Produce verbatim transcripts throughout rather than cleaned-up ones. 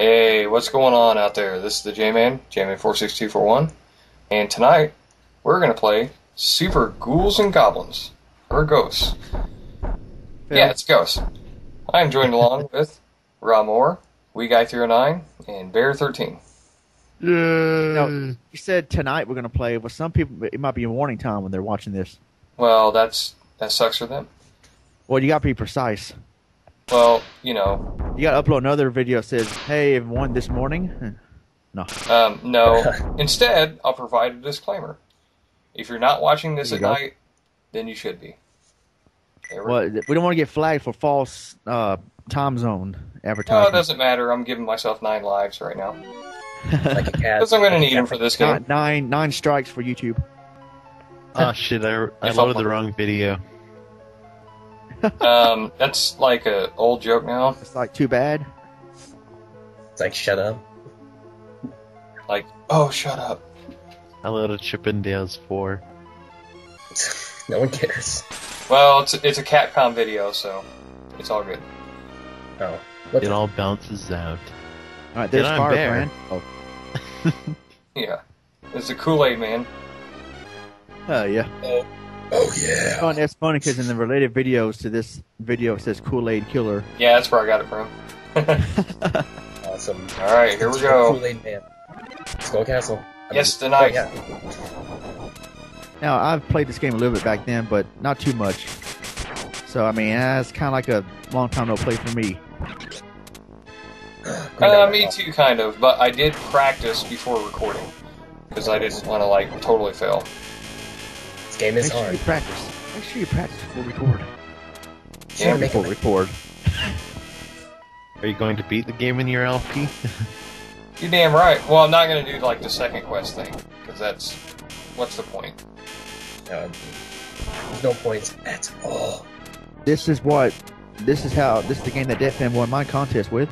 Hey, what's going on out there? This is the J Man, J Man four six two four one, and tonight we're gonna play Super Ghouls and Goblins, or Ghosts. Yeah, yeah it's Ghosts. I'm joined along with Ronmower, Wiiguy three oh nine, and Bear thirteen. Yeah. No, you said tonight we're gonna play, but some people it might be a warning time when they're watching this. Well, that's that sucks for them. Well, you gotta be precise. Well, you know, you gotta upload another video that says, "Hey, everyone, this morning." No. Um, no. Instead, I'll provide a disclaimer. If you're not watching this at night, then you should be. There well, we, we don't want to get flagged for false uh, time zone advertising. No, it doesn't matter. I'm giving myself nine lives right now. Like a cat. Because I'm going to need them for this game. Nine, nine strikes for YouTube. Oh shit! I, I loaded the wrong video. um, that's like a old joke now. It's like too bad. It's like shut up. Like oh shut up. I loaded Chippendales four. No one cares. Well, it's a, it's a Capcom video, so it's all good. Oh, it all bounces out. All right, there's Fire Brand. Oh. Yeah, it's a Kool-Aid man. Oh uh, yeah. Oh. Oh, yeah. Oh, that's funny because in the related videos to this video, it says Kool-Aid Killer. Yeah, that's where I got it from. Awesome. All right, here we go. Kool-Aid Man. Skull Castle. I yes, mean, the knife. Oh, yeah. Now, I've played this game a little bit back then, but not too much. So, I mean, that's kind of like a long time no play for me. uh, me too, kind of. But I did practice before recording because I didn't want to, like, totally fail. Game is Make sure hard. You practice. Make sure you practice before record. Yeah, before record. Are you going to beat the game in your L P? You're damn right. Well, I'm not going to do like the second quest thing because that's what's the point? Uh, there's no points at all. This is what. This is how. This is the game that Dead Fan won my contest with.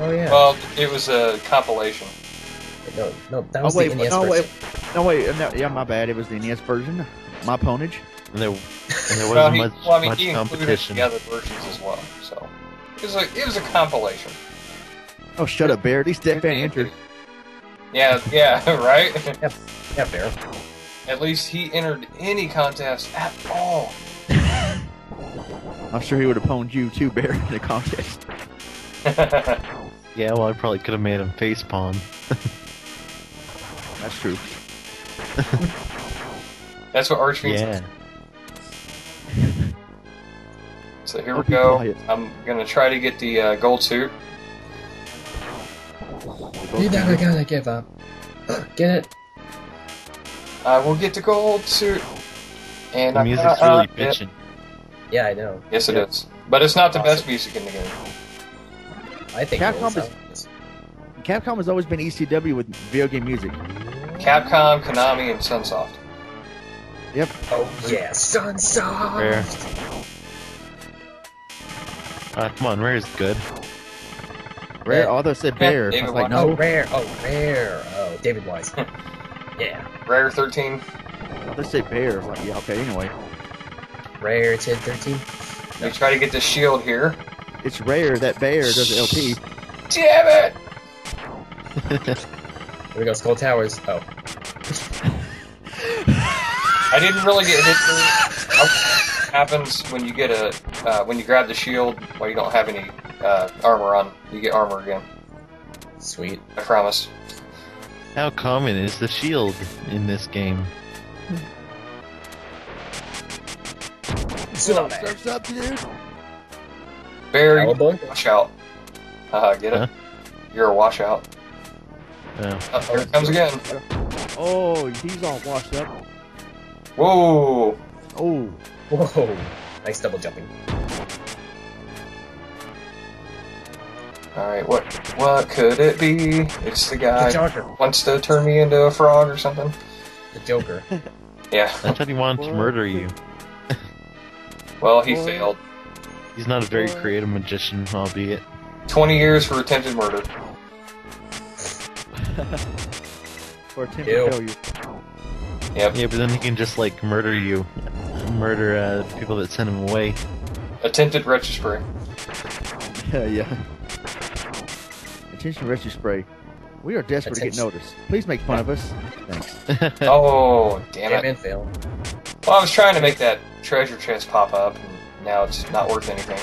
Oh yeah. Well, it was a compilation. No, no, that was oh, wait, the N E S no, version. Wait, no, wait, no, yeah, my bad. It was the N E S version. My ponage. And there, and there wasn't well, he, much, well, I mean, much he competition. The other versions as well, so it was a, it was a compilation. Oh, shut up, Bear. These Dead Fan entered. Yeah, yeah, right. Yeah, yeah, Bear. At least he entered any contest at all. I'm sure he would have pwned you too, Bear, in the contest. Yeah, well, I probably could have made him face pawn. That's true. That's what Arch means. Yeah. So here I'll we go. Quiet. I'm gonna try to get the uh, gold suit. You're never gonna give up. Get it. I will get the gold suit. And the music's really bitchin'. Yeah, I know. Yes, it yep. is. But it's not the awesome. best music in the game. I think Capcom it is. Capcom has always been E C W with video game music. Capcom, Konami, and Sunsoft. Yep. Oh, yeah, Sunsoft! Rare. Uh, come on, Rare is good. Rare, yeah. although said Bear. Yeah, I was like, no. Oh, Rare, oh, Rare. Oh, David Wise. Yeah. Rare thirteen. Let's say Bear. Like, yeah, okay, anyway. Rare, it's thirteen. No. We try to get the shield here. It's Rare that Bear does L P. Damn it! Here we go, Skull Towers. Oh. I didn't really get hit through. What happens when you get a uh, when you grab the shield while you don't have any uh, armor on? You get armor again. Sweet. I promise. How common is the shield in this game? Surf's up, dude. Bear, watch out. Uh, get it? Huh? You're a washout. Yeah. Uh, here it comes again. Oh, he's all washed up. Whoa! Oh. Whoa. Nice double jumping. Alright, what what could it be? It's the guy who wants to turn me into a frog or something. The Joker. Yeah. I thought he wanted to murder you. Well, he failed. He's not a very creative magician, albeit. twenty years for attempted murder. Or attempt Ew. to kill you. Yep. Yeah, but then he can just, like, murder you. Murder uh, people that send him away. Attempted registry. Yeah, yeah. attention rescue spray. We are desperate to get noticed. Please make fun of us. Thanks. Oh, damn, damn it. Fail. Well, I was trying to make that treasure chest pop up, and now it's not worth anything.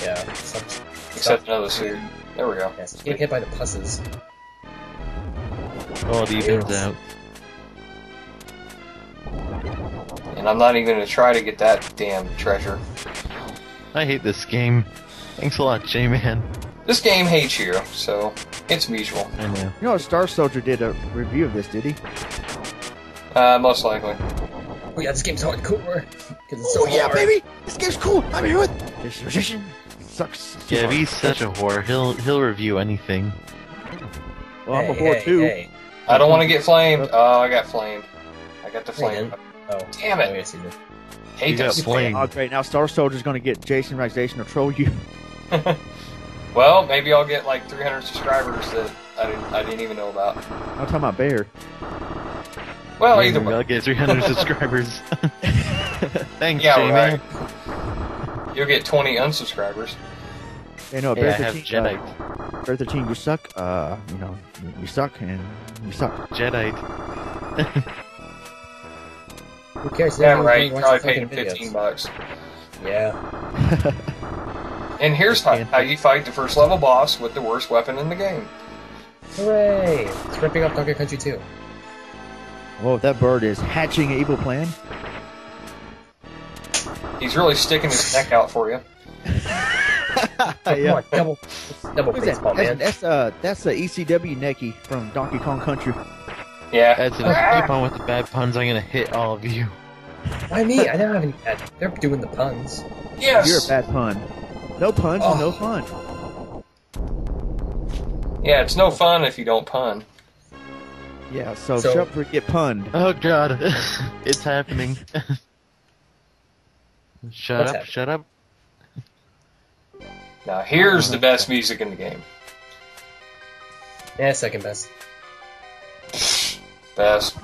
Yeah. yeah. Except another suit. There we go. Yes, get hit by the pusses. Oh, the even's out. And I'm not even going to try to get that damn treasure. I hate this game. Thanks a lot, J Man. This game hates you, so it's mutual. I know. You know, Star Soldier did a review of this, did he? Uh, most likely. Oh yeah, this game's hardcore. It's so oh yeah, hard. Baby, this game's cool. I'm here with this musician. Sucks. Yeah, he's such a whore. He'll he'll review anything. Well, hey, I'm a whore hey, too. Hey. I don't want to get flamed. Oh, I got flamed. I got the flame. Hey, oh, damn it! I see this. Hate that flame. Oh, great. Now Star Soldier's gonna get Jason Rexation to troll you. Well, maybe I'll get like three hundred subscribers that I didn't, I didn't even know about. I'm talking about Bear. Well, either way. I'll get three hundred subscribers. Thanks, yeah, Jamie. Right. You'll get twenty unsubscribers. Hey, no, Bear yeah, thirteen, I have Jedi. Uh, Bear thirteen, you suck. Uh, you know, you suck and you suck. Jedi. Who cares? Yeah, right. Probably paid him fifteen bucks. Yeah. And here's how, how you fight the first level boss with the worst weapon in the game. Hooray! It's ripping up Donkey Kong Country two. Whoa, that bird is hatching an evil plan. He's really sticking his neck out for you. Come yeah. on, double, double baseball, that? man. That's the uh, that's, uh, E C W Necky from Donkey Kong Country. Yeah. That's enough. Ah! Keep on with the bad puns, I'm gonna hit all of you. Why me? I don't have any bad... They're doing the puns. Yes! You're a bad pun. No puns oh. and no fun. Yeah, it's no fun if you don't pun. Yeah, so, so shut for get punned. Oh god, it's happening. Shut What's up, happening? shut up. Now here's the best music in the game. Yeah, second best. Best.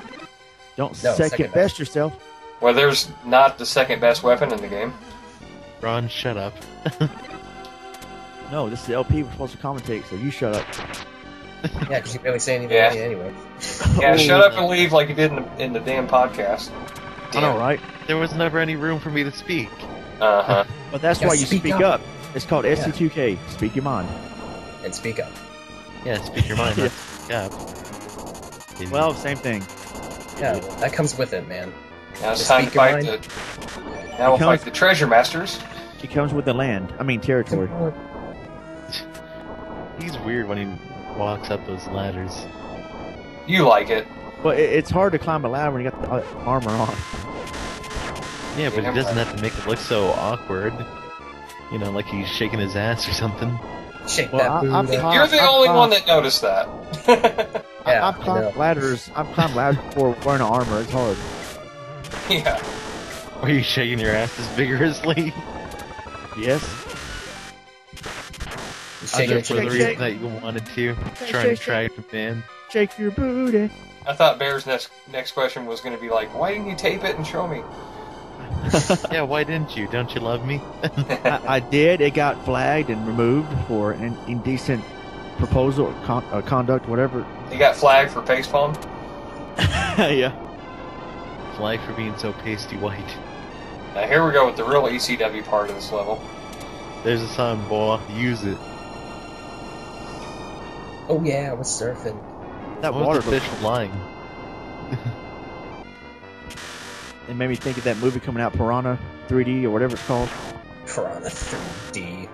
Don't no, second, second best. best yourself. Well, there's not the second best weapon in the game. Ron, shut up. No, this is the L P we're supposed to commentate, so you shut up. Yeah, because you barely say anything yeah. anyway. Yeah, oh, shut up and leave like you did in the, in the damn podcast. Damn. I know, right? There was never any room for me to speak. Uh-huh. But that's yeah, why you speak, speak up. up. It's called yeah. S C two K. Speak your mind. And speak up. Yeah, speak your mind. yeah. Speak up. Didn't well, same thing. Yeah, well, that comes with it, man. Now it's time to fight the... Now we'll fight the treasure masters. He comes with the land. I mean, territory. He's weird when he walks up those ladders. You like it. Well, it, it's hard to climb a ladder when you got the uh, armor on. Yeah, but he doesn't have to make it look so awkward. You know, like he's shaking his ass or something. Shake well, that I, I'm, I'm, You're the I'm, only I'm, one that noticed that. yeah, I, I've climbed ladders. I've climbed ladders before wearing armor. It's hard. Yeah. Are you shaking your asses vigorously? Yes. Shake it for the reason that you wanted to. Trying to attract the fan. Shake your booty. I thought Bear's next next question was going to be like, why didn't you tape it and show me? Yeah, why didn't you? Don't you love me? I, I did. It got flagged and removed for an indecent proposal or con uh, conduct, whatever. You got flagged for paste palm? Yeah. Flagged for being so pasty white. Now here we go with the real E C W part of this level. There's a sign, boy. Use it. Oh yeah, I was surfing. That what water was the fish flying. It made me think of that movie coming out, Piranha three D or whatever it's called. Piranha three D.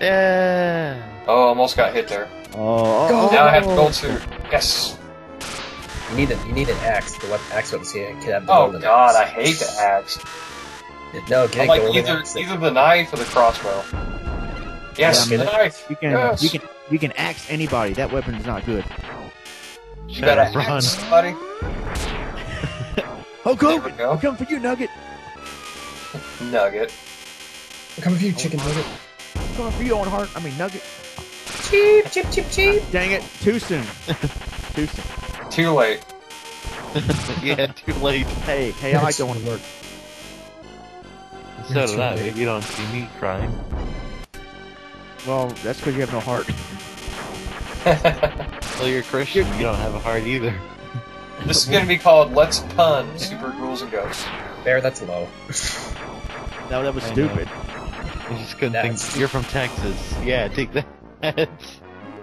Yeah. Oh, almost got hit there. Oh. Go. Now I have to gold suit. Yes. You need a, you need an axe. The weapon, axe weapons here. Can have the oh god, axe. I hate the axe. No, get like either axe. either the knife or the crossbow. Yes, yeah, I mean, the knife. You can yes. you can you can axe anybody. That weapon is not good. You Shut gotta up, axe somebody. Oh, go! I'm coming for you, Nugget. Nugget. I'm coming for you, Chicken Nugget. I'm coming for you, Owen Hart. I mean, Nugget. Cheep, chip, chip, cheep. Dang it! Too soon. Too soon. Too late. Yeah, too late. Hey, hey, I like going to work. So did I. You don't see me crying. Well, that's because you have no heart. Well, you're Christian. You don't have a heart either. This is going to be called Let's Pun Super Ghouls and Ghosts. Bear, that's low. No, that was I stupid. I just couldn't that's... think. You're from Texas. Yeah, take that.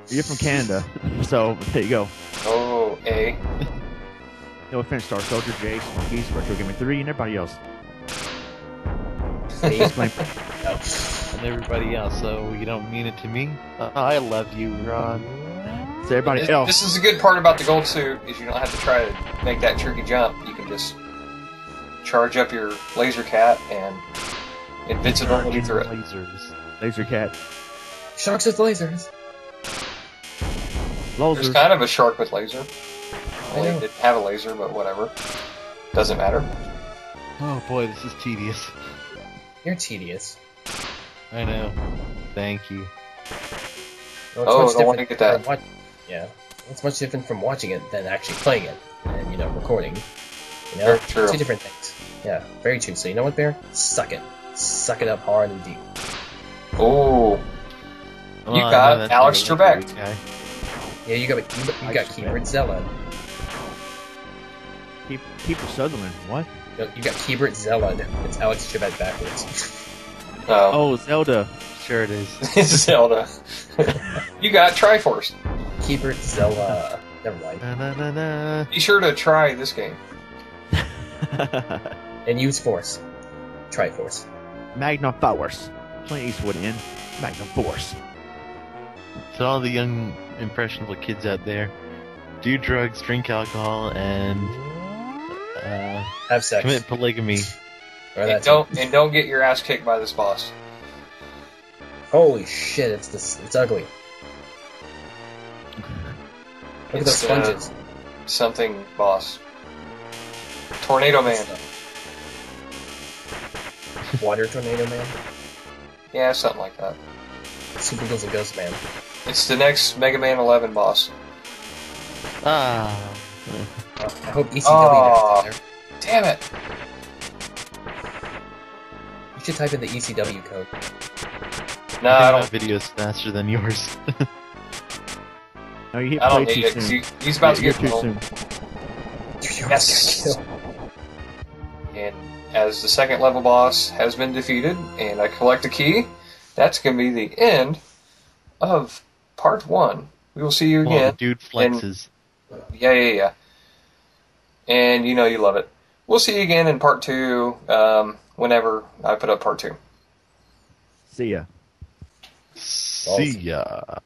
You're from Canada. So, there you go. Oh, A. Eh? No offense, Star Soldier, Jake, Monkeys, Retro Gaming three, and everybody else. Ace, my... no. And everybody else, so you don't mean it to me? Uh, I love you, Ron. So everybody this, else. This is a good part about the gold suit, is you don't have to try to make that tricky jump. You can just charge up your laser cat and invincibility through it. Lasers. Laser cat. Sharks with lasers. Lasers. There's kind of a shark with laser. Well, they didn't have a laser, but whatever. Doesn't matter. Oh boy, this is tedious. You're tedious. I know. Thank you. Well, oh, I don't want to get that. Watch... Yeah. It's much different from watching it than actually playing it. And, you know, recording. You know? True. Two different things. Yeah, very true. So you know what, Bear? Suck it. Suck it up hard and deep. Oh. You oh, got Alex Trebek. Yeah, you got you, you got Keebert Zella. Keep Keeper Sutherland, what? No, you got Keebert Zellud. It's Alex Trebek backwards. Uh, oh, Zelda. Sure it is. It's Zelda. You got Triforce. Keebert Zella. Never mind. Na, na, na, na. Be sure to try this game. And use Force. Triforce. Magna Force. Clint Eastwood in Magna Force. To all the young, impressionable kids out there, do drugs, drink alcohol, and uh, have sex. Commit polygamy. Or and don't it. and don't get your ass kicked by this boss. Holy shit! It's this. It's ugly. Look it's, at those sponges. Uh, something boss. Tornado Man. Water Tornado Man. Yeah, something like that. Super Ghouls and Ghosts Man. It's the next Mega Man eleven boss. Ah. I hope E C W oh, next time there. Damn it! You should type in the E C W code. No, I, I don't. My video's faster than yours. No, you hit I don't need it. He, he's about yeah, to get killed. Yes. And as the second level boss has been defeated, and I collect a key. That's going to be the end of part one. We will see you again. Well, dude flexes. And, yeah, yeah, yeah. And you know you love it. We'll see you again in part two, um, whenever I put up part two. See ya. See ya.